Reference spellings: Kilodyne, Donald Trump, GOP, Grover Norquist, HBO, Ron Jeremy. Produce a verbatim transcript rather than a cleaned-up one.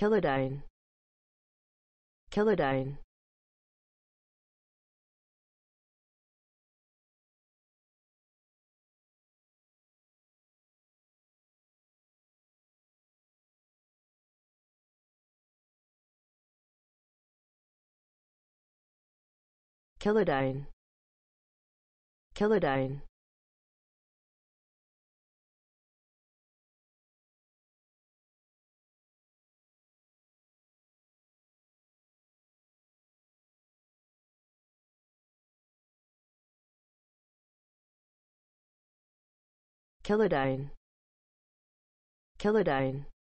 Kilodyne, Kilodyne. Kilodyne, Kilodyne. Kilodyne, Kilodyne.